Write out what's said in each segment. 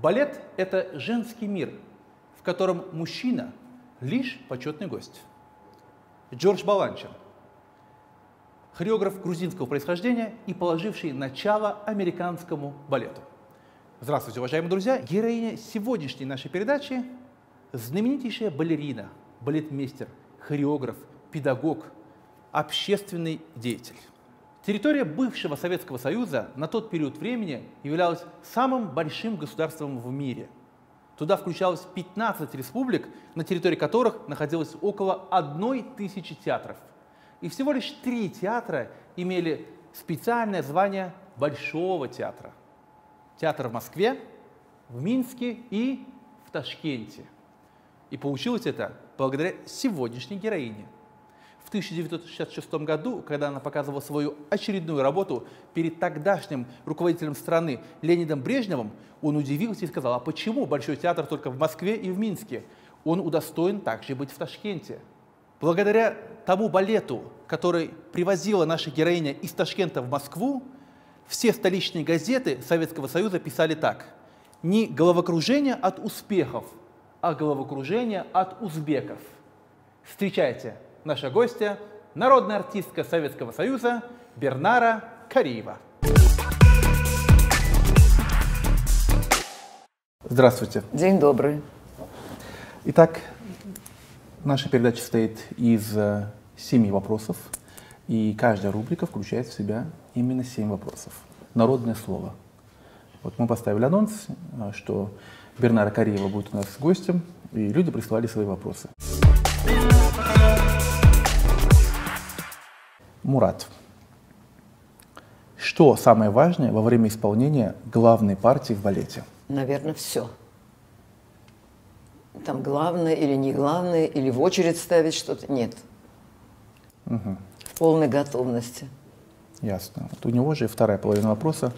Балет – это женский мир, в котором мужчина – лишь почетный гость. Джордж Баланчан, хореограф грузинского происхождения и положивший начало американскому балету. Здравствуйте, уважаемые друзья! Героиня сегодняшней нашей передачи – знаменитейшая балерина, балетмейстер, хореограф, педагог, общественный деятель. Территория бывшего Советского Союза на тот период времени являлась самым большим государством в мире. Туда включалось 15 республик, на территории которых находилось около 1000 театров. И всего лишь 3 театра имели специальное звание Большого театра. Театр в Москве, в Минске и в Ташкенте. И получилось это благодаря сегодняшней героине. В 1966 году, когда она показывала свою очередную работу перед тогдашним руководителем страны Леонидом Брежневым, он удивился и сказал, а почему Большой театр только в Москве и в Минске? Он удостоен также быть в Ташкенте. Благодаря тому балету, который привозила наша героиня из Ташкента в Москву, все столичные газеты Советского Союза писали так. Не головокружение от успехов, а головокружение от узбеков. Встречайте, наша гостья, народная артистка Советского Союза Бернара Кариева. Здравствуйте. День добрый. Итак, наша передача состоит из 7 вопросов. И каждая рубрика включает в себя именно 7 вопросов. Народное слово. Вот мы поставили анонс, что Бернара Кариева будет у нас гостем, и люди прислали свои вопросы. Мурат. Что самое важное во время исполнения главной партии в балете? Наверное, все. Там главное или не главное, или в очередь ставить что-то. Нет. Угу. Полной готовности. Ясно. Вот у него же вторая половина вопроса.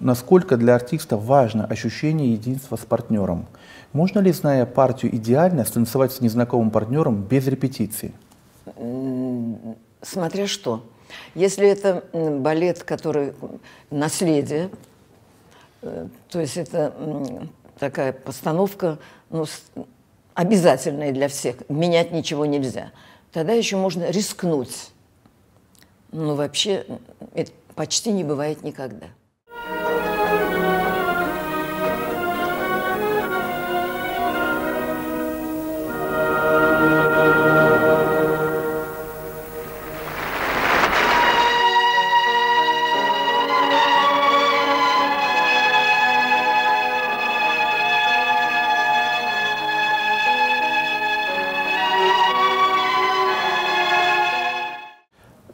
Насколько для артиста важно ощущение единства с партнером? Можно ли, зная партию идеально, станцевать с незнакомым партнером без репетиции? Смотря что. Если это балет, который наследие, то есть это такая постановка, ну, обязательная для всех, менять ничего нельзя, тогда еще можно рискнуть. Ну, вообще, это почти не бывает никогда.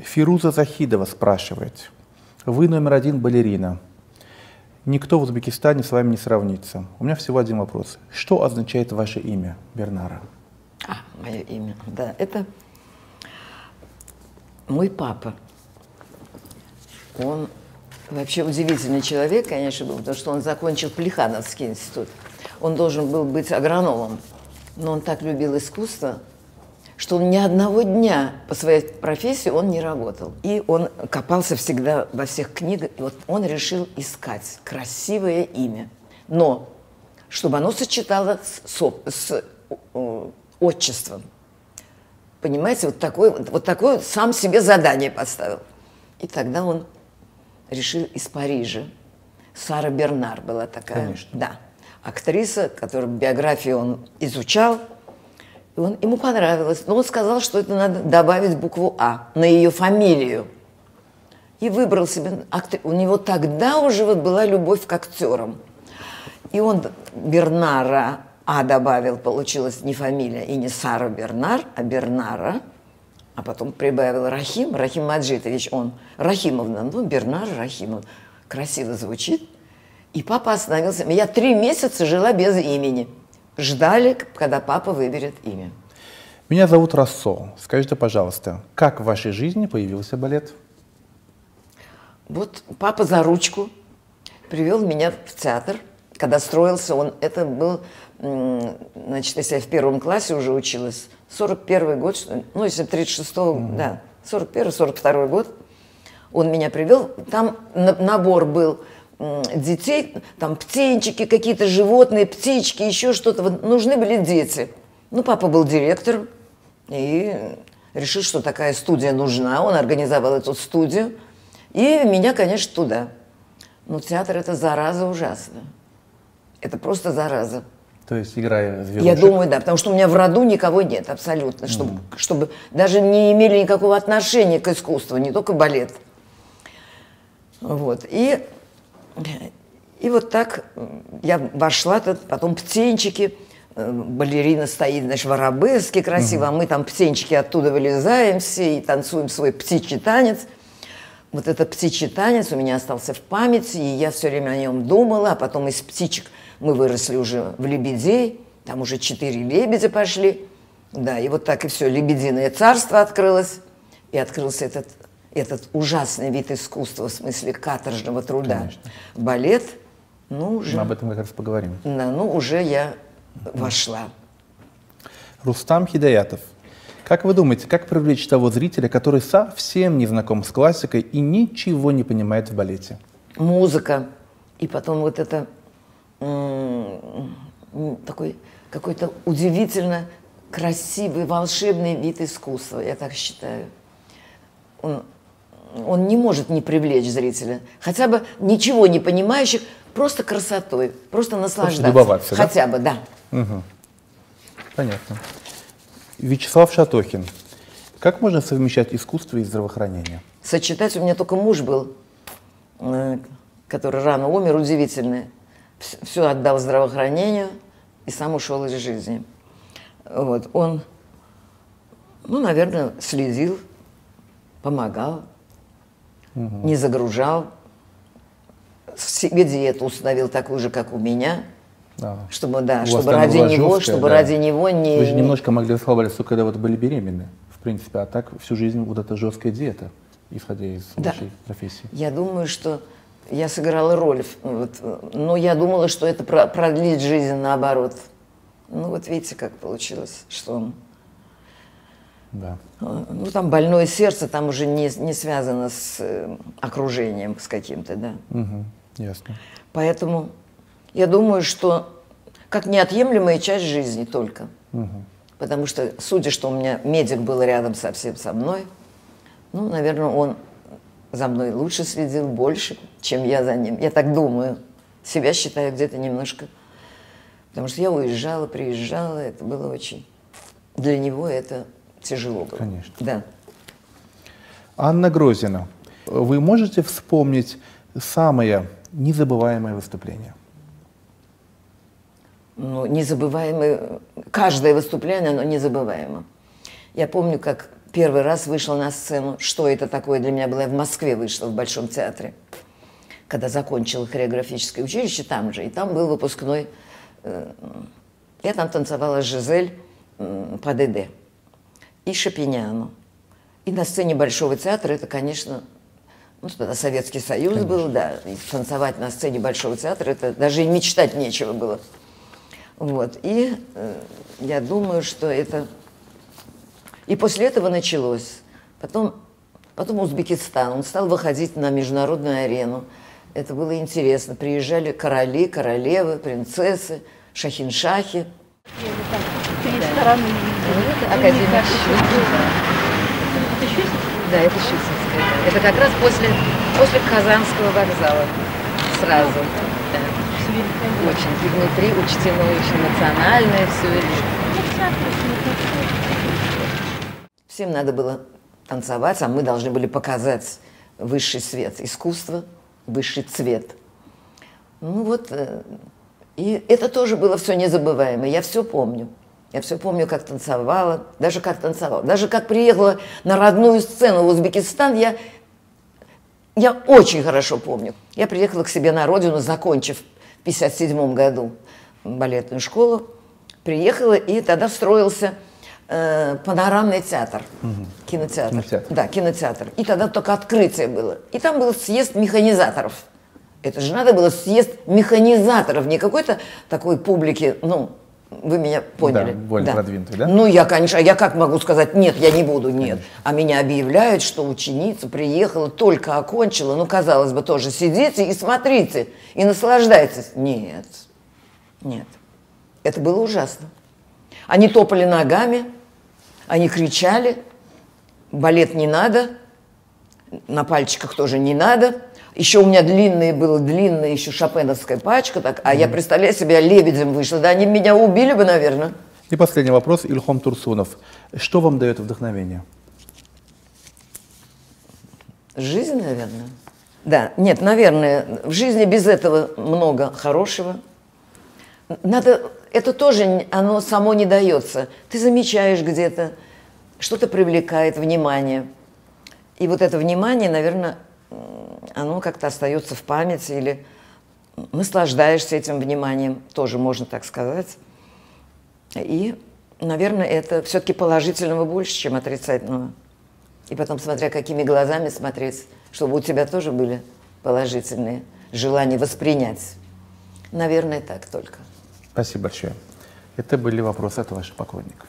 Фируза Захидова спрашивает. Вы №1 балерина. Никто в Узбекистане с вами не сравнится. У меня всего один вопрос. Что означает ваше имя, Бернара? Мое имя. Да, это мой папа. Он вообще удивительный человек, конечно, был, потому что он закончил Плехановский институт. Он должен был быть агрономом, но он так любил искусство, что он ни одного дня по своей профессии он не работал. И он копался всегда во всех книгах. И вот он решил искать красивое имя, но чтобы оно сочеталось с отчеством. Понимаете, вот такое сам себе задание поставил. И тогда он решил из Парижа. Сара Бернар была такая. Конечно. Да, актриса, которую биографию он изучал. Ему понравилось, но он сказал, что это надо добавить букву «А» на ее фамилию. И выбрал себе актер. У него тогда уже вот была любовь к актерам. И он Бернара «А» добавил, получилась не фамилия, и не Сара Бернар, а Бернара. А потом прибавил Рахим, Рахим Маджитович, он Рахимовна, ну Бернар Рахимов. Красиво звучит. И папа остановился. Я 3 месяца жила без имени. Ждали, когда папа выберет имя. Меня зовут Рассо. Скажите, пожалуйста, как в вашей жизни появился балет? Вот папа за ручку привел меня в театр. Когда строился он, это был, значит, если я в 1 классе уже училась, 41-й год, ну, если 36-го, да, 41-42-й год, он меня привел. Там набор был детей, там птенчики, какие-то животные, птички, еще что-то. Вот нужны были дети. Ну, папа был директором и решил, что такая студия нужна. Он организовал эту студию. И меня, конечно, туда. Но театр – это зараза ужасная. Это просто зараза. То есть играя звездочек? Я думаю, да, потому что у меня в роду никого нет абсолютно, чтобы, чтобы даже не имели никакого отношения к искусству, не только балет. Вот. И вот так я вошла, потом птенчики, балерина стоит, значит, в арабеске красиво, а мы там птенчики оттуда вылезаем все и танцуем свой птичий танец. Вот этот птичий танец у меня остался в памяти, и я все время о нем думала, а потом из птичек мы выросли уже в лебедей, там уже 4 лебедя пошли, да, и вот так и все, лебединое царство открылось, и открылся этот ужасный вид искусства, в смысле каторжного труда. Конечно. Балет, ну уже... Мы об этом как раз поговорим. Да, ну уже я вошла. Рустам Хидаятов. Как вы думаете, как привлечь того зрителя, который совсем не знаком с классикой и ничего не понимает в балете? Музыка. И потом вот это... такой какой-то удивительно красивый, волшебный вид искусства, я так считаю. Он не может не привлечь зрителя. Хотя бы ничего не понимающих, просто красотой, просто наслаждаться. Любоваться, хотя бы, да. Угу. Понятно. Вячеслав Шатохин. Как можно совмещать искусство и здравоохранение? Сочетать. У меня только муж был, который рано умер, удивительный. Все отдал здравоохранению и сам ушел из жизни. Вот. Он, ну, наверное, следил, помогал, не загружал, себе диету установил такую же, как у меня. Да. Чтобы, да, чтобы ради него, жесткая, чтобы да. ради него не... Вы же немножко могли расслабляться, когда вот были беременны, в принципе, а так всю жизнь вот эта жесткая диета, исходя из вашей профессии. Я думаю, что я сыграла роль, вот, но я думала, что это продлит жизнь, наоборот. Ну вот видите, как получилось, что он... Да. Ну там больное сердце, там уже не связано с окружением, с каким-то, да. Угу. Ясно. Поэтому... Я думаю, что как неотъемлемая часть жизни только. Потому что, судя, что у меня медик был рядом совсем со мной, ну, наверное, он за мной лучше следил, больше, чем я за ним. Я так думаю. Себя считаю где-то немножко. Потому что я уезжала, приезжала, это было очень... Для него это тяжело было. Конечно. Да. Анна Грозина, вы можете вспомнить самое незабываемое выступление? Ну, незабываемое, каждое выступление, оно незабываемо. Я помню, как первый раз вышла на сцену, что это такое для меня было, я в Москве вышла, в Большом театре, когда закончила хореографическое училище там же, и там был выпускной, я там танцевала Жизель по ДД и Шопениану. И на сцене Большого театра это, конечно, ну, тогда Советский Союз [S2] Конечно. [S1] Был, да, и танцевать на сцене Большого театра, это даже и мечтать нечего было. Вот, и я думаю, что это... И после этого началось. Потом Узбекистан, он стал выходить на международную арену. Это было интересно. Приезжали короли, королевы, принцессы, шахиншахи. Академия. Это Щусинская? Да, это Щусинская. Это как раз после Казанского вокзала сразу. Очень внутри учтено, очень национальное все. Всем надо было танцевать, а мы должны были показать высший свет искусства, высший цвет. Ну вот, и это тоже было все незабываемо. Я все помню. Я все помню, как танцевала, даже как танцевала. Даже как приехала на родную сцену в Узбекистан, я очень хорошо помню. Я приехала к себе на родину, закончив в 1957 году балетную школу, приехала, и тогда строился панорамный театр, кинотеатр. Да, кинотеатр. И тогда только открытие было. И там был съезд механизаторов. Это же надо было съезд механизаторов, не какой-то такой публики, ну, Вы меня поняли? Да, более продвинутый, да? Ну, я, конечно, я как могу сказать, нет, я не буду, нет. Конечно. А меня объявляют, что ученица приехала, только окончила, ну, казалось бы, тоже сидите и смотрите, и наслаждайтесь. Нет, нет. Это было ужасно. Они топали ногами, они кричали, балет не надо, на пальчиках тоже не надо. Еще у меня была длинная еще шопеновская пачка, так, а я, представляю себе, я лебедем вышла, да они меня убили бы, наверное. И последний вопрос, Ильхом Турсунов. Что вам дает вдохновение? Жизнь, наверное. Да, нет, наверное, в жизни без этого много хорошего. Надо, это тоже, оно само не дается. Ты замечаешь где-то, что-то привлекает внимание. И вот это внимание, наверное, оно как-то остается в памяти, или наслаждаешься этим вниманием, тоже можно так сказать. И, наверное, это все-таки положительного больше, чем отрицательного. И потом, смотря какими глазами смотреть, чтобы у тебя тоже были положительные желания воспринять. Наверное, так только. Спасибо большое. Это были вопросы от ваших поклонников.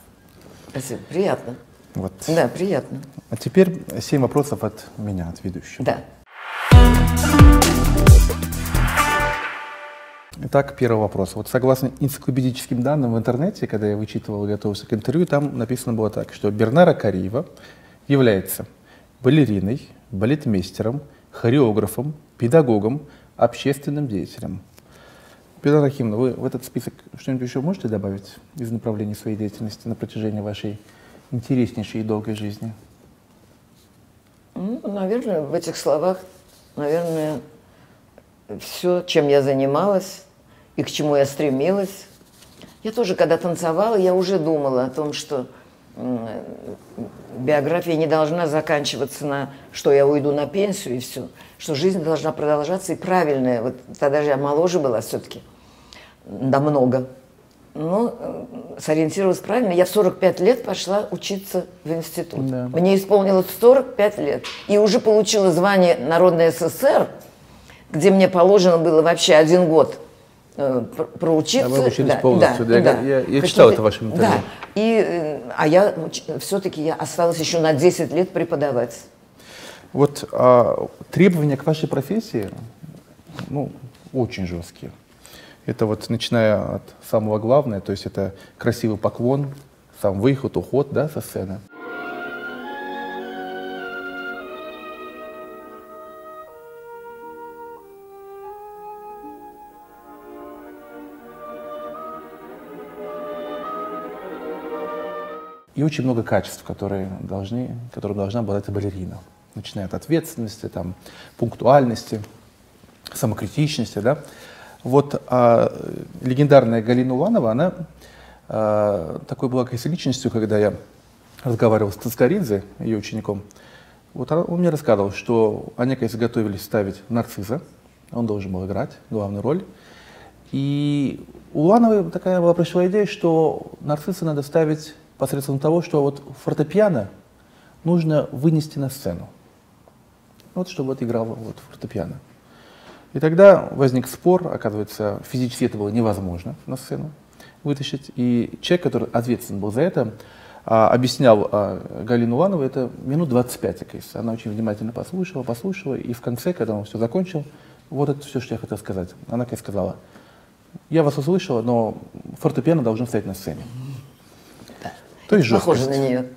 Спасибо. Приятно. Вот. Да, приятно. А теперь 7 вопросов от меня, от ведущего. Да. Итак, первый вопрос. Вот согласно энциклопедическим данным в интернете, когда я вычитывал и готовился к интервью, там написано было так, что Бернара Кариева является балериной, балетмейстером, хореографом, педагогом, общественным деятелем. Петра Рахимовна, вы в этот список что-нибудь еще можете добавить из направлений своей деятельности на протяжении вашей интереснейшей и долгой жизни? Ну, наверное, в этих словах, наверное, все, чем я занималась и к чему я стремилась. Я тоже, когда танцевала, я уже думала о том, что биография не должна заканчиваться на, что я уйду на пенсию и все, что жизнь должна продолжаться и правильная. Вот тогда же я моложе была все-таки, да много. Но сориентировалась правильно. Я в 45 лет пошла учиться в институт. Да. Мне исполнилось 45 лет. И уже получила звание Народной ССР, где мне положено было вообще 1 год проучиться. А вы учились полностью. Да, да, я читала это в вашем интервью. Да. А я все-таки осталась еще на 10 лет преподавать. Вот требования к вашей профессии, ну, очень жесткие. Это вот начиная от самого главного, то есть это красивый поклон, сам выход, уход, да, со сцены. И очень много качеств, которым должна обладать балерина. Начиная от ответственности, там, пунктуальности, самокритичности, да. Вот легендарная Галина Уланова, она такой была личностью, когда я разговаривал с Тацкоридзе, ее учеником. Вот он мне рассказывал, что они, конечно, готовились ставить нарцисса, он должен был играть главную роль. И у Улановой такая была пришла идея, что нарцисса надо ставить посредством того, что вот фортепиано нужно вынести на сцену. Вот чтобы вот играло вот фортепиано. И тогда возник спор, оказывается, физически это было невозможно на сцену вытащить. И человек, который ответственен был за это, объяснял Галину Уланову это минут 25, кажется. Она очень внимательно послушала, и в конце, когда он все закончил, вот это все, что я хотел сказать. Она, конечно, сказала, я вас услышала, но фортепиано должен стоять на сцене. Да. То есть жесткость. Похоже на нее.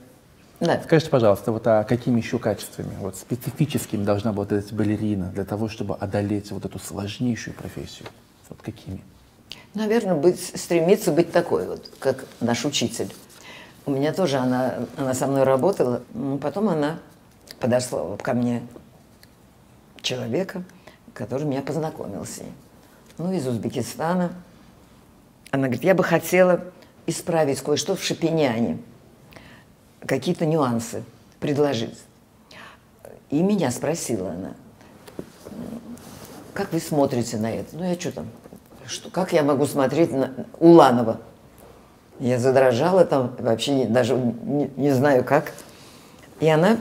Да. Скажите, пожалуйста, вот, а какими еще качествами, вот, специфическими должна была эта балерина для того, чтобы одолеть вот эту сложнейшую профессию? Вот какими? Наверное, стремиться быть такой, вот, как наш учитель. У меня тоже она со мной работала, но потом она подошла ко мне человека, который меня познакомил с ней. Ну, из Узбекистана. Она говорит, я бы хотела исправить кое-что в Шопеняне. Какие-то нюансы предложить. И меня спросила она, как вы смотрите на это? Ну, я что там, как я могу смотреть на Уланова? Я задрожала там, вообще даже не знаю как. И она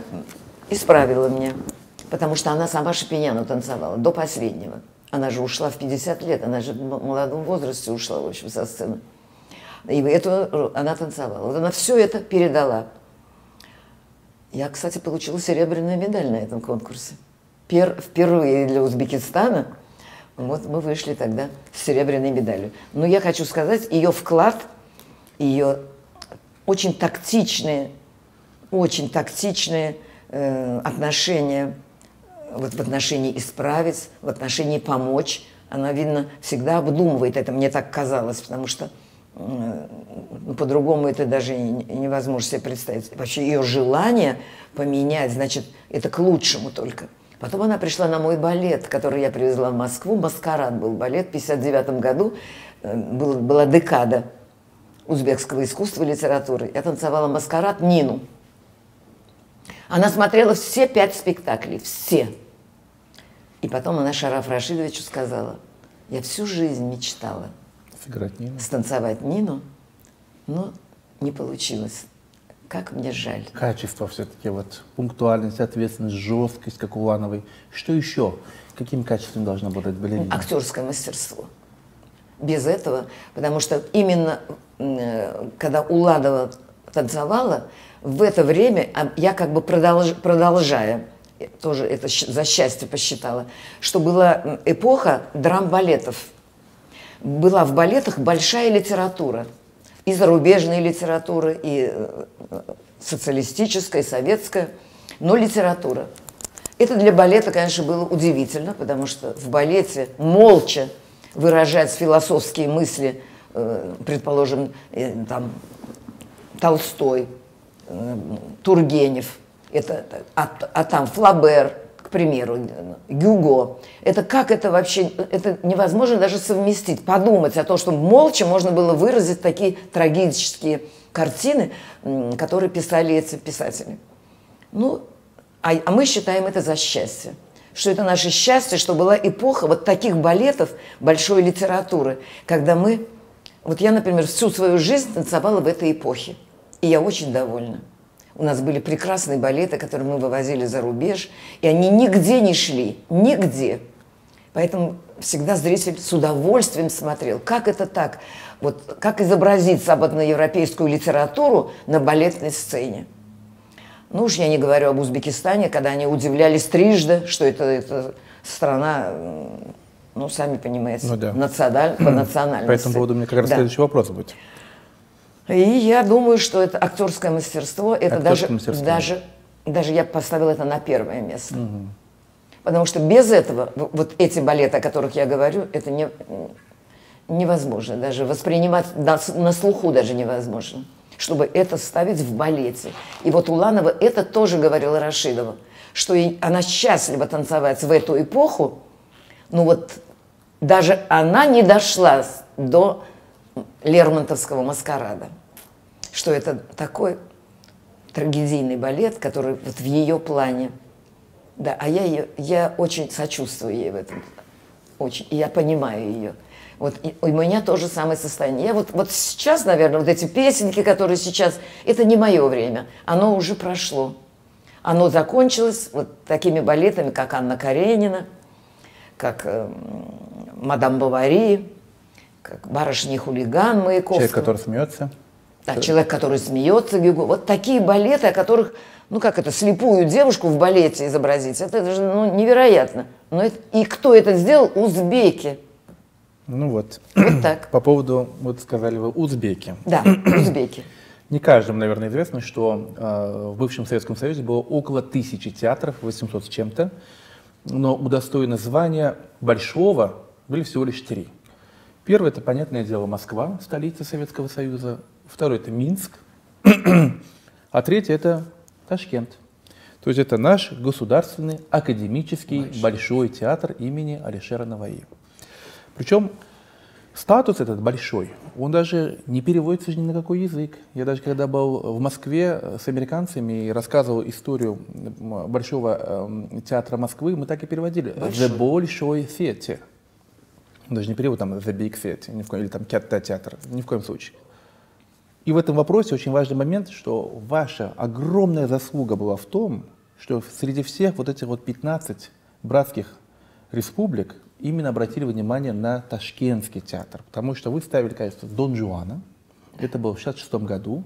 исправила меня, потому что она сама Шопеняну танцевала до последнего. Она же ушла в 50 лет, она же в молодом возрасте ушла, в общем, со сцены. И это она танцевала. Вот она все это передала. Я, кстати, получила серебряную медаль на этом конкурсе. Впервые для Узбекистана. Вот мы вышли тогда с серебряной медалью. Но я хочу сказать, ее вклад, ее очень тактичные отношения, вот в отношении исправить, в отношении помочь. Она, видно, всегда обдумывает это, мне так казалось, потому что по-другому это даже невозможно себе представить. Вообще ее желание поменять, значит, это к лучшему только. Потом она пришла на мой балет, который я привезла в Москву. «Маскарад» был балет. В 1959 году была декада узбекского искусства и литературы. Я танцевала «Маскарад» Нину. Она смотрела все 5 спектаклей, все. И потом она Шарафу Рашидовичу сказала: я всю жизнь мечтала станцевать Нину, но не получилось. Как мне жаль. Качество все-таки, вот, пунктуальность, ответственность, жесткость, как у Улановой. Что еще? Каким качеством должна обладать балерина? Актерское мастерство. Без этого, потому что именно когда Уладова танцевала, в это время я как бы продолжая, тоже это за счастье посчитала, что была эпоха драм-балетов. Была в балетах большая литература. И зарубежная литература, и социалистическая, и советская, но литература. Это для балета, конечно, было удивительно, потому что в балете молча выражать философские мысли, предположим, там, Толстой, Тургенев, это, там Флабер, к примеру, Гюго. Это как это вообще, это невозможно даже совместить, подумать о том, что молча можно было выразить такие трагические картины, которые писали эти писатели. Ну, а мы считаем это за счастье, что это наше счастье, что была эпоха вот таких балетов, большой литературы, когда мы, вот я, например, всю свою жизнь танцевала в этой эпохе. И я очень довольна. У нас были прекрасные балеты, которые мы вывозили за рубеж, и они нигде не шли, нигде. Поэтому всегда зритель с удовольствием смотрел, как это так, вот как изобразить западноевропейскую литературу на балетной сцене. Ну уж я не говорю об Узбекистане, когда они удивлялись трижды, что это страна, ну сами понимаете, ну, да, по национальности. По этому поводу мне как раз следующий вопрос будет. И я думаю, что это актерское мастерство, это даже я поставила это на первое место. Угу. Потому что без этого, вот эти балеты, о которых я говорю, это невозможно. Даже воспринимать на слуху даже невозможно, чтобы это ставить в балете. И вот Уланова это тоже говорила Рашидова, что она счастлива танцевать в эту эпоху, но вот даже она не дошла до лермонтовского «Маскарада», что это такой трагедийный балет, который вот в ее плане. Да, а я очень сочувствую ей в этом, очень, и я понимаю ее. Вот, и у меня то же самое состояние. Я вот сейчас, наверное, вот эти песенки, которые сейчас, это не мое время, оно уже прошло. Оно закончилось вот такими балетами, как «Анна Каренина», как «Мадам Бавари», как «Барышня-хулиган» Маяковского. «Человек, который смеется». Да, «Человек, который смеется», Гюго. Вот такие балеты, о которых, ну как это, слепую девушку в балете изобразить, это же ну, невероятно. Но это, и кто это сделал? Узбеки. Ну вот. Вот так. По поводу, вот сказали вы, узбеки. Да, узбеки. Не каждому, наверное, известно, что в бывшем Советском Союзе было около 1000 театров, 800 с чем-то, но удостоены звания большого были всего лишь 3. Первое, это, понятное дело, Москва, столица Советского Союза. Второе, это Минск. А третье, это Ташкент. То есть это наш государственный академический большой театр имени Алишера Наваи. Причем статус этот большой, он даже не переводится ни на какой язык. Я даже когда был в Москве с американцами и рассказывал историю Большого театра Москвы, мы так и переводили. The Большой Theater. Даже не перевод там «The Big Theater» или там «Театр», ни в коем случае. И в этом вопросе очень важный момент, что ваша огромная заслуга была в том, что среди всех вот этих вот 15 братских республик именно обратили внимание на Ташкентский театр, потому что вы ставили, кажется, «Дон Жуана», Это было в 1966 году.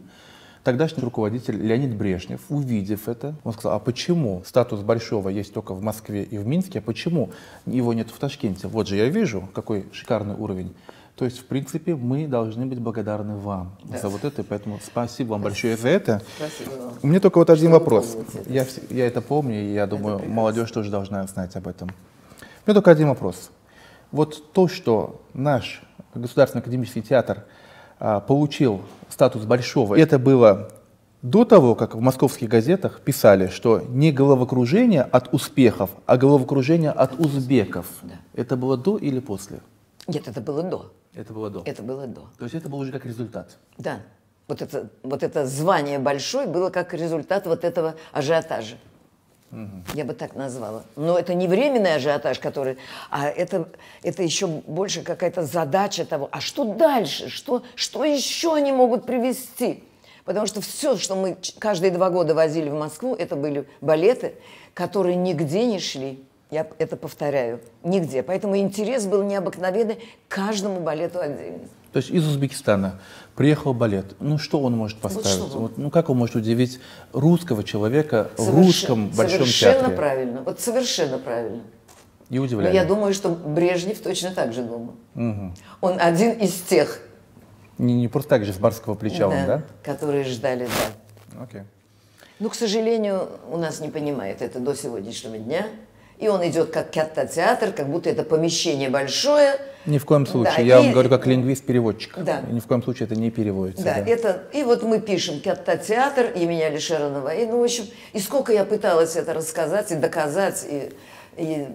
Тогдашний руководитель Леонид Брежнев, увидев это, он сказал: а почему статус Большого есть только в Москве и в Минске, а почему его нет в Ташкенте? Вот же я вижу, какой шикарный уровень. То есть, в принципе, мы должны быть благодарны вам за вот это, поэтому спасибо вам большое за это. Спасибо. У меня только вот один вопрос. Я это помню, и я думаю, молодежь тоже должна знать об этом. У меня только один вопрос. Вот то, что наш Государственный академический театр получил статус Большого. Это было до того, как в московских газетах писали, что не головокружение от успехов, а головокружение от узбеков. Да. Это было до или после? Нет, это было до. Это было до. Это было до. То есть это был уже как результат? Да. Вот это звание Большой было как результат вот этого ажиотажа. Я бы так назвала. Но это не временный ажиотаж, который... А это еще больше какая-то задача того, а что дальше? Что еще они могут привести? Потому что все, что мы каждые 2 года возили в Москву, это были балеты, которые нигде не шли. Я это повторяю. Нигде. Поэтому интерес был необыкновенный к каждому балету отдельно. То есть из Узбекистана приехал балет. Ну что он может поставить? Вот ну как он может удивить русского человека в русском большом театре? Совершенно правильно. Вот совершенно правильно. И удивляет. Я думаю, что Брежнев точно так же думал. Угу. Он один из тех. Не просто так же с барского плеча, да, он, да? Которые ждали, да. Окей. Ну, к сожалению, у нас не понимает это до сегодняшнего дня. И он идет как театр, как будто это помещение большое. Ни в коем случае. Да, я вам говорю как лингвист-переводчик. Да. Ни в коем случае это не переводится. Да, да. И вот мы пишем театр имени Алишера Наваи. Ну, в общем, и сколько я пыталась это рассказать и доказать, и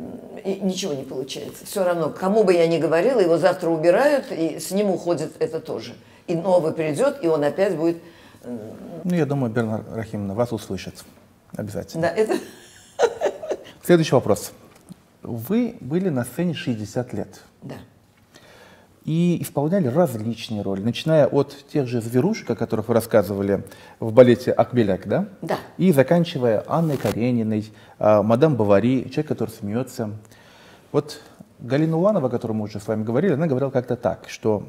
ничего не получается. Все равно, кому бы я ни говорила, его завтра убирают, и с ним уходит это тоже. И новый придет, и он опять будет... Ну, я думаю, Бернар Рахимовна вас услышит. Обязательно. Да, это... Следующий вопрос. Вы были на сцене 60 лет. Да. И исполняли различные роли, начиная от тех же зверушек, о которых вы рассказывали в балете «Акбеляк», да? Да. И заканчивая Анной Карениной, мадам Бавари, человек, который смеется. Вот Галина Уланова, о которой мы уже с вами говорили, она говорила как-то так, что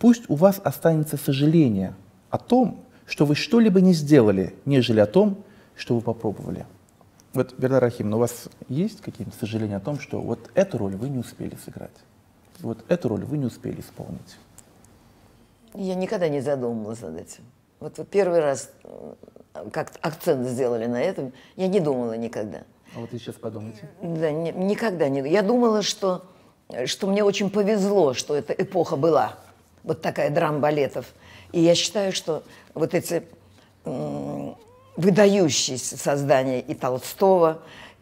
пусть у вас останется сожаление о том, что вы что-либо не сделали, нежели о том, что вы попробовали. Вот, Бернар Рахимовна, у вас есть какие-то сожаления о том, что вот эту роль вы не успели сыграть? Вот эту роль вы не успели исполнить? Я никогда не задумывалась над этим. Вот первый раз как акцент сделали на этом, я не думала никогда. А вот вы сейчас подумайте. Да, никогда не. Я думала, что мне очень повезло, что эта эпоха была, вот такая драм-балетов. И я считаю, что вот эти... выдающиеся создания и Толстого,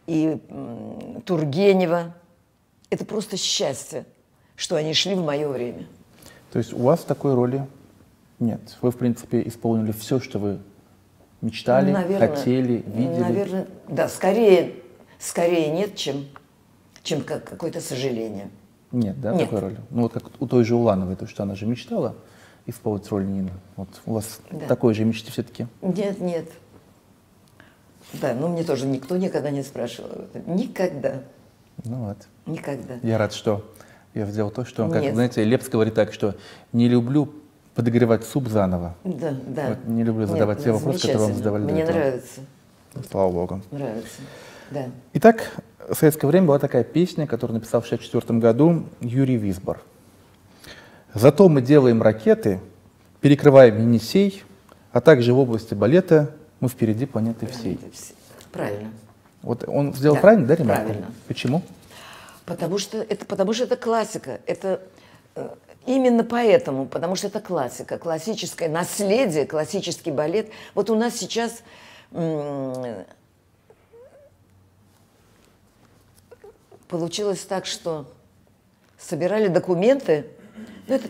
и Тургенева. Это просто счастье, что они шли в мое время. То есть у вас такой роли нет? Вы, в принципе, исполнили все, что вы мечтали, наверное, хотели, видели? Наверное, да. Скорее нет, чем какое-то сожаление. Нет, да, нет такой роли? Ну вот как у той же Улановой, то, что она же мечтала исполнить роль Нины. Вот у вас да. Такой же мечты все-таки? Нет, нет. Да, но мне тоже никто никогда не спрашивал об этом. Никогда. Ну вот. Никогда. Я рад, что я сделал то, что, как, знаете, Лепс говорит так, что не люблю подогревать суп заново. Да, да. Вот не люблю задавать те вопросы, которые вам задавали. Мне нравится. Слава Богу. Нравится, да. Итак, в советское время была такая песня, которую написал в 1964 году Юрий Визбор. «Зато мы делаем ракеты, перекрываем Енисей, а также в области балета мы впереди планеты всей». Правильно. Вот он сделал, да, правильно, да, ремарку? Правильно. Почему? Потому что это классика. Это именно поэтому, потому что это классика, классическое наследие, классический балет. Вот у нас сейчас получилось так, что собирали документы, ну это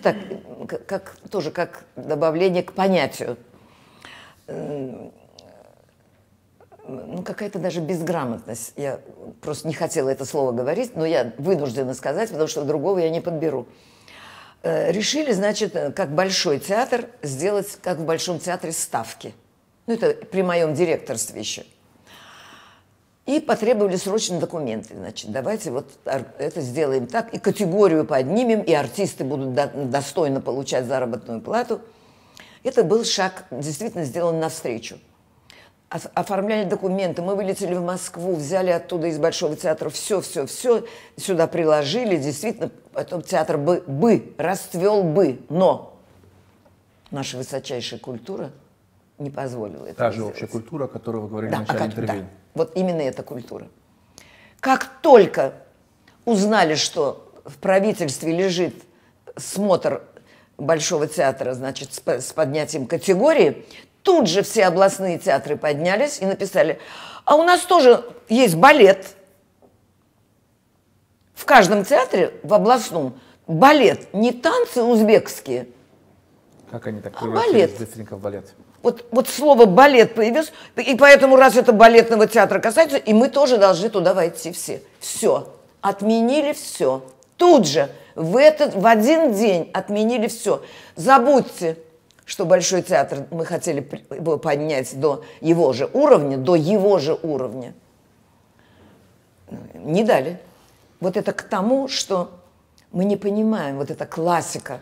так, тоже как добавление к понятию. Ну, какая-то даже безграмотность. Я просто не хотела это слово говорить, но я вынуждена сказать, потому что другого я не подберу. Решили, значит, как Большой театр сделать, как в Большом театре, ставки. Ну, это при моем директорстве еще. И потребовали срочно документы. Значит, давайте вот это сделаем так, и категорию поднимем, и артисты будут достойно получать заработную плату. Это был шаг, действительно сделан навстречу. Оформляли документы, мы вылетели в Москву, взяли оттуда из Большого театра все, сюда приложили. Действительно, этот театр расцвел бы, но наша высочайшая культура не позволила этого. Та же общая культура, о которой вы говорили в начале интервью. Да, вот именно эта культура. Как только узнали, что в правительстве лежит смотр Большого театра, значит, с поднятием категории, тут же все областные театры поднялись и написали: а у нас тоже есть балет. В каждом театре, в областном, балет. Не танцы узбекские. Как они так превратились быстренько в балет? Вот слово балет появилось, и поэтому, раз это балетного театра касается, и мы тоже должны туда войти все. Все. Отменили все. Тут же, в один день отменили все. Забудьте, что Большой театр, мы хотели его поднять до его же уровня. Не дали. Вот это к тому, что мы не понимаем, вот эта классика.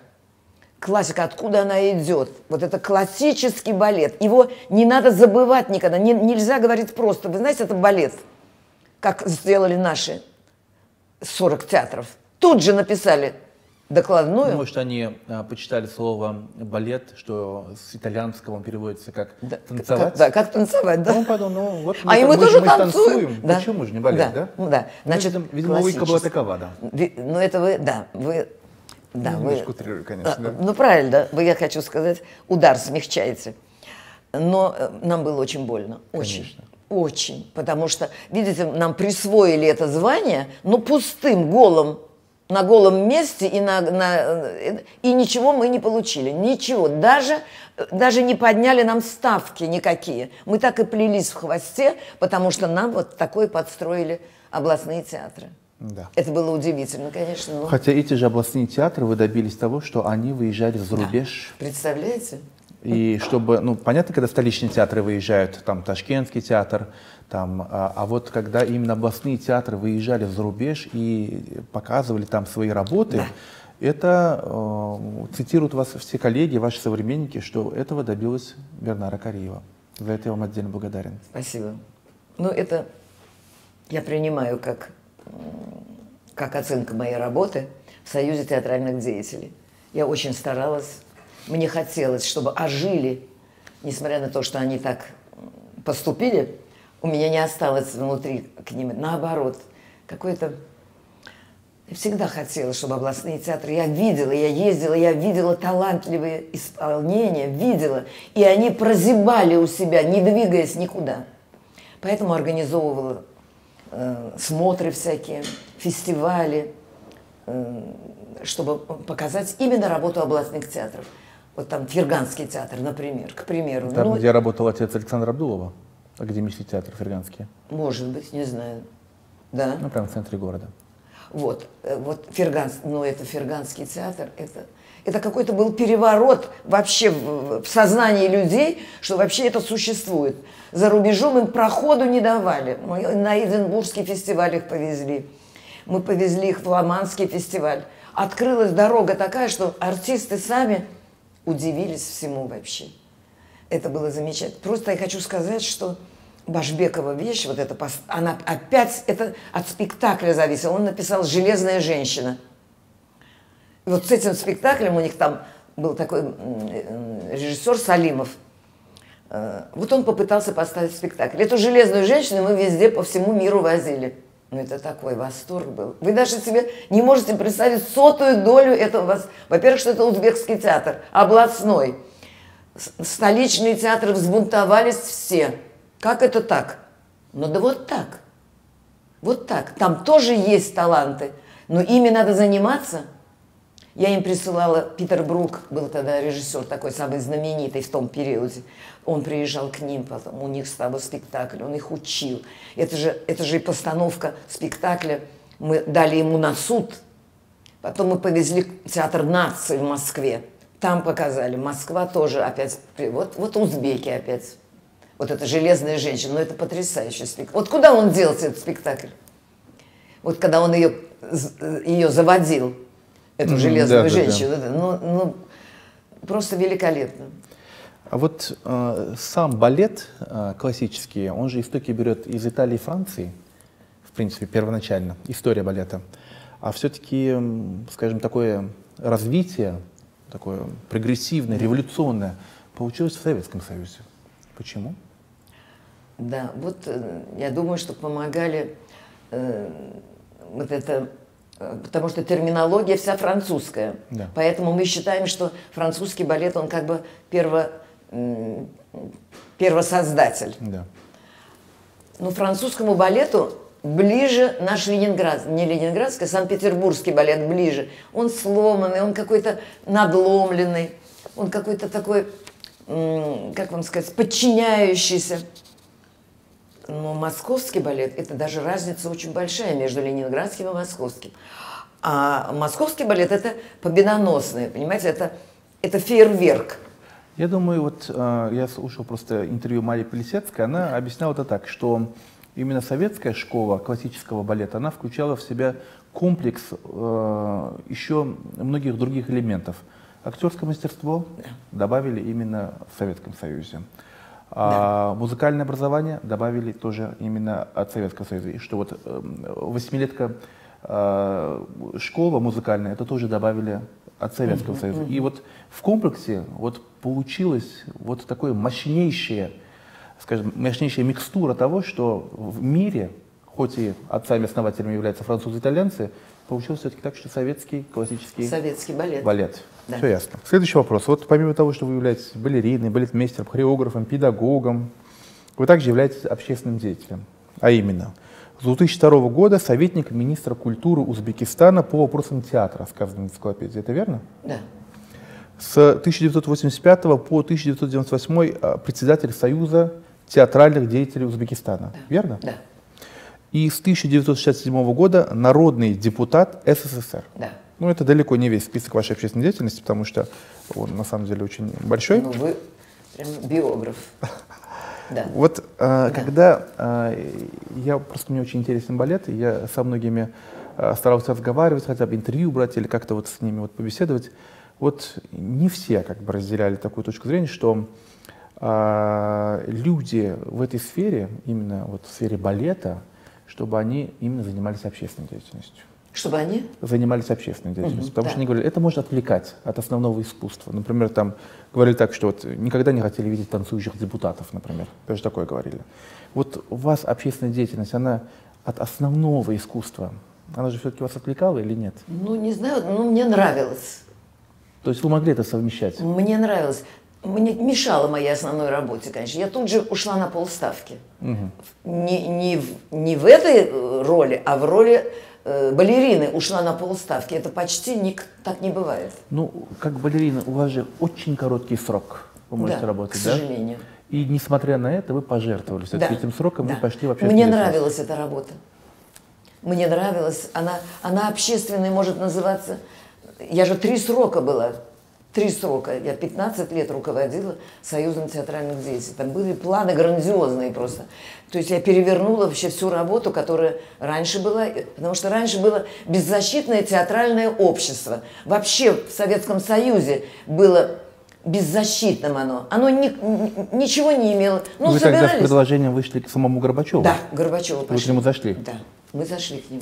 Классика, откуда она идет? Вот это классический балет. Его не надо забывать никогда. Нельзя говорить просто. Вы знаете, это балет, как сделали наши 40 театров. Тут же написали докладную. Может, они почитали слово балет, что с итальянского он переводится как танцевать. Как танцевать, да. Он подумал, вот мы, и мы тоже танцуем. Да. Почему же не балет, да? Значит, видимо, логика была такова, да. Ну, это немножко утрирую, конечно. Ну, правильно, да. Я хочу сказать, удар смягчаете. Но нам было очень больно. Конечно. Очень. Потому что, видите, нам присвоили это звание, но пустым, голым. На голом месте и ничего мы не получили, ничего, даже не подняли нам ставки никакие. Мы так и плелись в хвосте, потому что нам вот такое подстроили областные театры. Да. Это было удивительно, конечно. Но... Хотя эти же областные театры вы добились того, что они выезжали за рубеж. Да. Представляете? И чтобы, ну, понятно, когда столичные театры выезжают, там Ташкентский театр, там, а вот когда именно областные театры выезжали за рубеж и показывали там свои работы, это, цитируют вас все коллеги, ваши современники, что этого добилась Бернара Кариева. За это я вам отдельно благодарен. Спасибо. Ну, это я принимаю как оценка моей работы в Союзе театральных деятелей. Я очень старалась. Мне хотелось, чтобы ожили, несмотря на то, что они так поступили, у меня не осталось внутри к ним. Наоборот, какое-то... Я всегда хотела, чтобы областные театры... Я видела, я ездила, я видела талантливые исполнения, видела. И они прозябали у себя, не двигаясь никуда. Поэтому организовывала смотры всякие, фестивали, чтобы показать именно работу областных театров. Вот там Ферганский театр, например, к примеру. Там, где работал отец Александра Абдулова, академический театр Ферганский. Может быть, не знаю. Да? Ну, прямо в центре города. Вот это Ферганский театр, это какой-то был переворот вообще в сознании людей, что вообще это существует. За рубежом им проходу не давали. Мы на Эдинбургский фестиваль их повезли. Мы повезли их в Ла-Манский фестиваль. Открылась дорога такая, что артисты сами удивились всему вообще. Это было замечательно. Просто я хочу сказать, что Башбекова вещь, вот эта, она опять, это от спектакля зависело. Он написал «Железная женщина». И вот с этим спектаклем у них там был такой режиссер Салимов. Вот он попытался поставить спектакль. Эту «Железную женщину» мы везде по всему миру возили. Ну, это такой восторг был. Вы даже себе не можете представить сотую долю этого. Во-первых, что это узбекский театр, областной. Столичные театры взбунтовались все. Как это так? Ну, да вот так. Вот так. Там тоже есть таланты, но ими надо заниматься. Я им присылала, Питер Брук был тогда режиссер такой самый знаменитый в том периоде. Он приезжал к ним потом, у них стал спектакль, он их учил. Это же и постановка спектакля. Мы дали ему на суд, потом мы повезли в Театр нации в Москве. Там показали, Москва тоже опять, вот узбеки опять. Вот это «Железная женщина», ну это потрясающий спектакль. Вот куда он делся, этот спектакль? Вот когда он ее заводил. Эту «Железную женщину». Да. Ну, просто великолепно. А вот сам балет классический, он же истоки берет из Италии и Франции, в принципе, первоначально, история балета. А все-таки, скажем, такое развитие, такое прогрессивное, революционное, получилось в Советском Союзе. Почему? Да, вот я думаю, что помогали вот это... Потому что терминология вся французская. Да. Поэтому мы считаем, что французский балет, он как бы первосоздатель. Да. Но французскому балету ближе наш не ленинградский, а санкт-петербургский балет ближе. Он сломанный, он какой-то надломленный, он какой-то такой, как вам сказать, подчиняющийся. Но московский балет – это даже разница очень большая между ленинградским и московским. А московский балет – это победоносный, понимаете, это фейерверк. Я думаю, вот я слушал просто интервью Марии Плесецкой, она объясняла это так, что именно советская школа классического балета, она включала в себя комплекс еще многих других элементов. Актерское мастерство добавили именно в Советском Союзе. А да. Музыкальное образование добавили тоже именно от Советского Союза. И что вот восьмилетка школа музыкальная, это тоже добавили от Советского Союза. И вот в комплексе вот получилось вот такое мощнейшее, скажем, мощнейшая микстура того, что в мире, хоть и отцами-основателями являются французы и итальянцы, получилось все-таки так, что советский классический балет. Да. Все ясно. Следующий вопрос. Вот помимо того, что вы являетесь балериной, балетмейстером, хореографом, педагогом, вы также являетесь общественным деятелем. А именно, с 2002 года советник министра культуры Узбекистана по вопросам театра, сказано в энциклопедии. Это верно? Да. С 1985 по 1998 председатель Союза театральных деятелей Узбекистана. Да. Верно? Да. И с 1967 года народный депутат СССР. Да. Ну, это далеко не весь список вашей общественной деятельности, потому что он, на самом деле, очень большой. Ну, вы прям биограф. Да. Вот когда я, просто мне очень интересен балет, и я со многими старался разговаривать, хотя бы интервью брать или как-то вот с ними вот побеседовать. Вот не все как бы разделяли такую точку зрения, что люди в этой сфере, именно вот в сфере балета, чтобы они именно занимались общественной деятельностью. Чтобы они? Занимались общественной деятельностью. Потому что они говорили, это можно отвлекать от основного искусства. Например, там говорили так, что вот никогда не хотели видеть танцующих депутатов, например. Даже такое говорили. Вот у вас общественная деятельность, она от основного искусства, она же все-таки вас отвлекала или нет? Ну, не знаю, но мне нравилось. То есть вы могли это совмещать? Мне нравилось. Мне мешало моей основной работе, конечно. Я тут же ушла на полставки. Не в этой роли, а в роли балерины ушла на полставки. Это почти так не бывает. Ну, как балерина, у вас же очень короткий срок вы можете работать, да? К сожалению. И несмотря на это, вы пожертвовали этим сроком и пошли вообще... Мне нравилась эта работа. Мне нравилась. Она общественной может называться... Я же 3 срока была. 3 срока. Я 15 лет руководила Союзом театральных деятелей. Там были планы грандиозные просто. То есть я перевернула вообще всю работу, которая раньше была. Потому что раньше было беззащитное театральное общество. Вообще в Советском Союзе было беззащитным оно. Оно ничего не имело. Ну, вы собирались. Тогда с предложением вышли к самому Горбачеву? Да, к Горбачеву пошли. Вы к нему зашли? Да, мы зашли к нему.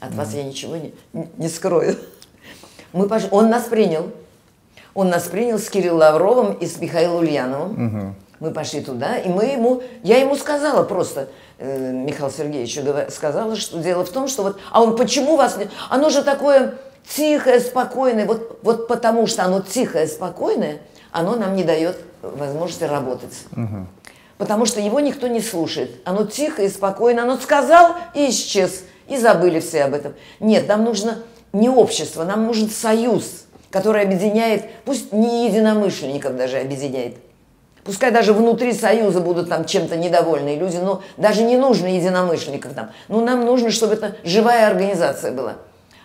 От вас я ничего не скрою. Он нас принял. Он нас принял с Кириллом Лавровым и с Михаилом Ульяновым. Мы пошли туда, и я ему сказала просто, Михаилу Сергеевичу сказала, что дело в том, что вот, а он почему вас не... Оно же такое тихое, спокойное, вот потому что оно тихое, спокойное, оно нам не дает возможности работать. Потому что его никто не слушает. Оно тихо и спокойно, оно сказал и исчез, и забыли все об этом. Нет, нам нужно не общество, нам нужен союз, который объединяет, пусть не единомышленников даже объединяет. Пускай даже внутри Союза будут там чем-то недовольные люди, но даже не нужно единомышленников там. Но нам нужно, чтобы это живая организация была.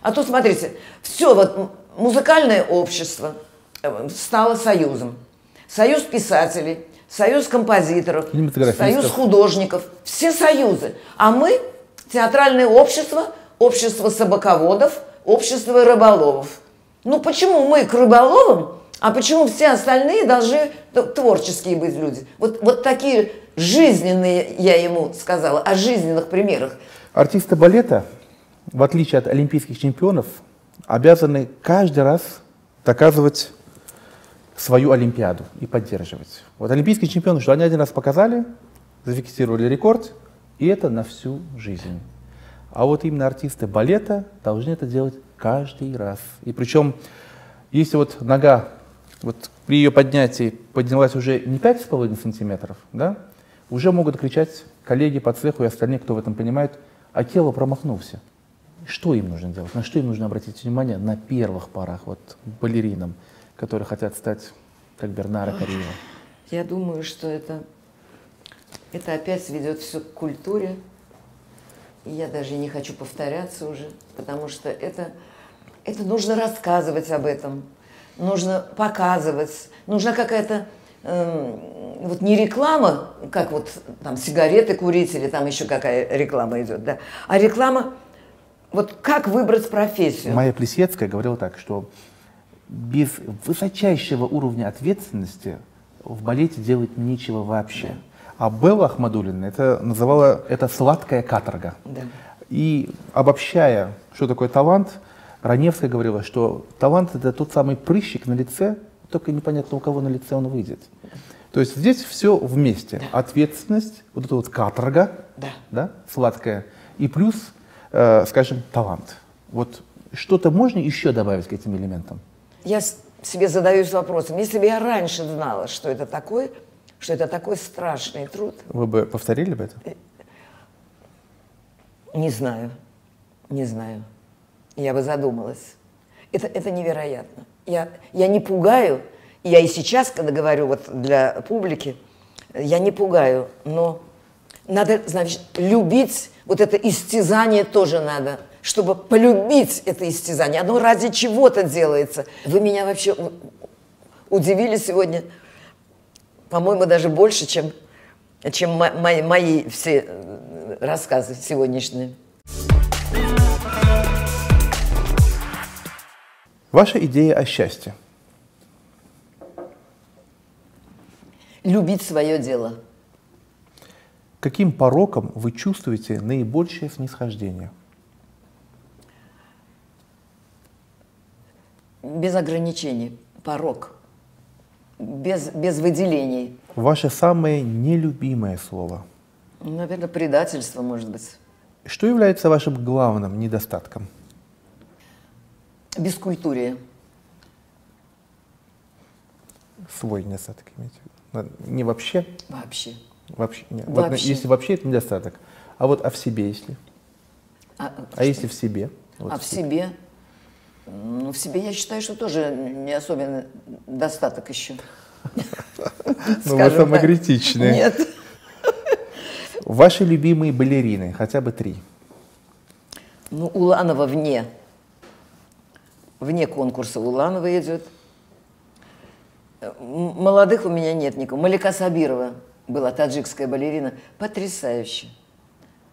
А то, смотрите, все вот музыкальное общество стало союзом. Союз писателей, союз композиторов, союз художников, все союзы. А мы театральное общество, общество собаководов, общество рыболовов. Ну почему мы к рыболовам, А почему все остальные должны творческие быть люди? Вот такие жизненные, я ему сказала, о жизненных примерах. Артисты балета, в отличие от олимпийских чемпионов, обязаны каждый раз доказывать свою олимпиаду и поддерживать. Вот олимпийские чемпионы, что они один раз показали, зафиксировали рекорд, и это на всю жизнь. А вот именно артисты балета должны это делать каждый раз. И причем, если вот нога, вот при ее поднятии поднялась уже не 5,5 сантиметров, да, уже могут кричать коллеги по цеху и остальные, кто в этом понимает, Акела промахнулся. Что им нужно делать? На что им нужно обратить внимание на первых порах вот балеринам, которые хотят стать как Бернара Кариева? Я думаю, что это опять ведет все к культуре. И я даже не хочу повторяться уже, потому что это нужно рассказывать об этом, нужно показывать, нужна какая-то вот не реклама, как вот там сигареты курить или там еще какая реклама идет, да, а реклама вот как выбрать профессию. Майя Плесецкая говорила так, что без высочайшего уровня ответственности в балете делать нечего вообще. Да. А Белла Ахмадуллина это называла это сладкая каторга. Да. И обобщая, что такое талант, Раневская говорила, что талант это тот самый прыщик на лице, только непонятно у кого на лице он выйдет. То есть здесь все вместе. Да. Ответственность, вот эта вот каторга, да. Да, сладкая, и плюс, скажем, талант. Вот что-то можно еще добавить к этим элементам? Я себе задаюсь вопросом, если бы я раньше знала, что это такой страшный труд. Вы бы повторили бы это? Не знаю. Не знаю. Я бы задумалась. Это невероятно. Я не пугаю. Я и сейчас, когда говорю вот для публики, я не пугаю. Но надо, значит, любить вот это истязание тоже надо, чтобы полюбить это истязание. Оно ради чего-то делается. Вы меня вообще удивили сегодня. По-моему, даже больше, чем мои все рассказы сегодняшние. Ваша идея о счастье? Любить свое дело. Каким пороком вы чувствуете наибольшее снисхождение? Без ограничений. Порок. Без выделений. Ваше самое нелюбимое слово? Наверное, предательство, может быть. Что является вашим главным недостатком? Бескультурие. Свой недостаток имеете? Не вообще? Вообще. Вообще, нет. Вообще. Вот, если вообще, это недостаток. А вот а в себе если? А если в себе? Вот а в себе? Ну, в себе, я считаю, что тоже не особенно достаток еще. Ну, вы самокритичны. Нет. Ваши любимые балерины, хотя бы 3. Ну, Уланова вне конкурса Уланова идет. Молодых у меня нет никого. Малика Сабирова была таджикская балерина. Потрясающе.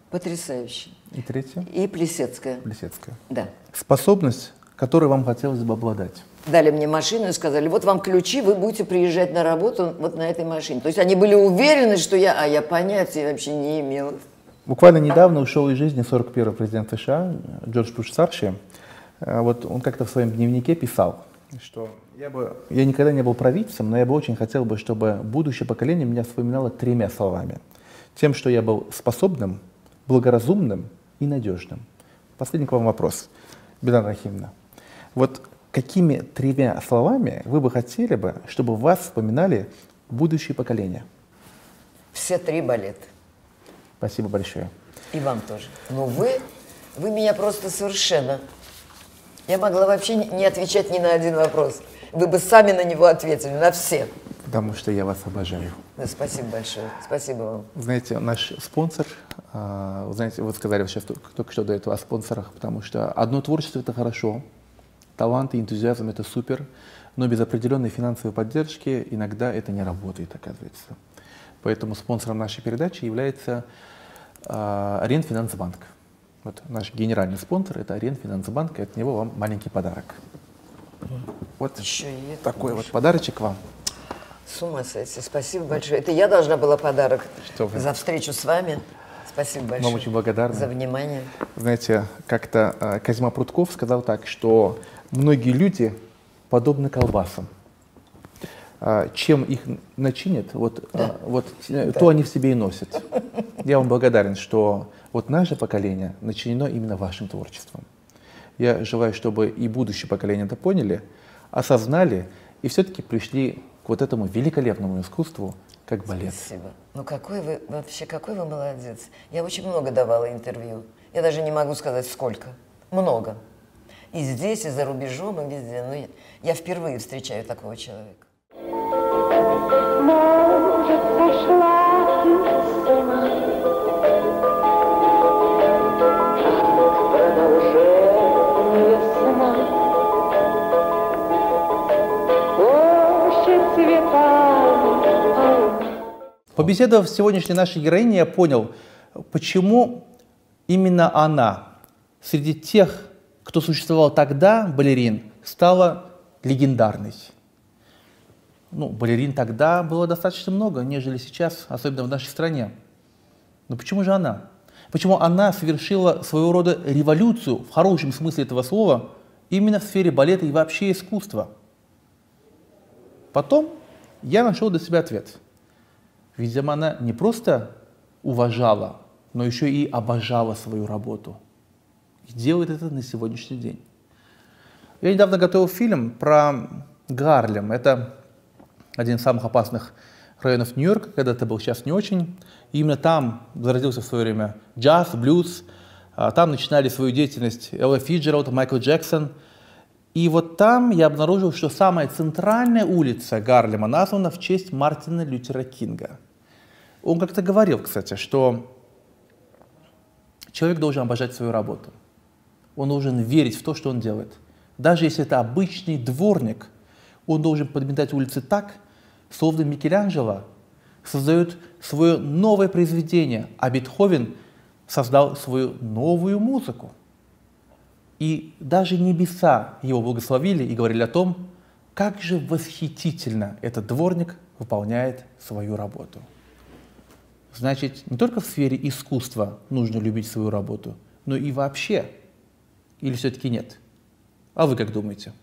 Потрясающе. И 3-я? И Плесецкая. Плесецкая. Да. Способность, которой вам хотелось бы обладать. Дали мне машину и сказали, вот вам ключи, вы будете приезжать на работу вот на этой машине. То есть они были уверены, что я понятия вообще не имела. Буквально недавно ушел из жизни 41-й президент США Джордж Буш-старший. Вот он как-то в своем дневнике писал, что я никогда не был правительцем, но я бы очень хотел бы, чтобы будущее поколение меня вспоминало 3 словами. Тем, что я был способным, благоразумным и надежным. Последний к вам вопрос, Бинар Рахимовна. Вот какими 3 словами вы бы хотели бы, чтобы вас вспоминали будущие поколения? Все 3 балет. Спасибо большое. И вам тоже. Но вы меня просто совершенно... Я могла вообще не отвечать ни на один вопрос. Вы бы сами на него ответили, на все. Потому что я вас обожаю. Да, спасибо большое. Спасибо вам. Знаете, наш спонсор, знаете, вы сказали сейчас только что до этого о спонсорах, потому что одно творчество – это хорошо, талант и энтузиазм – это супер, но без определенной финансовой поддержки иногда это не работает, оказывается. Поэтому спонсором нашей передачи является Аренфинансбанк. Вот наш генеральный спонсор – это Аренфинансбанк, и от него вам маленький подарок. Вот еще такой вот подарочек вам. С ума сойти. Спасибо большое. Это я должна была подарок за встречу с вами. Спасибо большое. Вам очень благодарна. За внимание. Знаете, как-то Козьма Прутков сказал так, что многие люди подобны колбасам. Чем их начинят, то они в себе и носят. Я вам благодарен, что вот наше поколение начинено именно вашим творчеством. Я желаю, чтобы и будущее поколение это поняли, осознали и все-таки пришли к вот этому великолепному искусству, как балет. Спасибо. Ну какой вы молодец. Я очень много давала интервью. Я даже не могу сказать, сколько. Много. И здесь, и за рубежом, и везде. Но я впервые встречаю такого человека. Может, пришла зима. Побеседовав с сегодняшней нашей героиней, я понял, почему именно она среди тех, кто существовал тогда, балерин, стала легендарной. Ну, балерин тогда было достаточно много, нежели сейчас, особенно в нашей стране. Но почему же она? Почему она совершила своего рода революцию, в хорошем смысле этого слова, именно в сфере балета и вообще искусства? Потом я нашел для себя ответ. Видимо, она не просто уважала, но еще и обожала свою работу. И делает это на сегодняшний день. Я недавно готовил фильм про Гарлем. Это один из самых опасных районов Нью-Йорка, когда-то был, сейчас не очень. И именно там зародился в свое время джаз, блюз. Там начинали свою деятельность Элла Фиджеральд, Майкл Джексон. И вот там я обнаружил, что самая центральная улица Гарлема названа в честь Мартина Лютера Кинга. Он как-то говорил, кстати, что человек должен обожать свою работу. Он должен верить в то, что он делает. Даже если это обычный дворник, он должен подметать улицы так, словно Микеланджело создает свое новое произведение, а Бетховен создал свою новую музыку. И даже небеса его благословили и говорили о том, как же восхитительно этот дворник выполняет свою работу. Значит, не только в сфере искусства нужно любить свою работу, но и вообще. Или все-таки нет? А вы как думаете?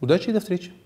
Удачи и до встречи!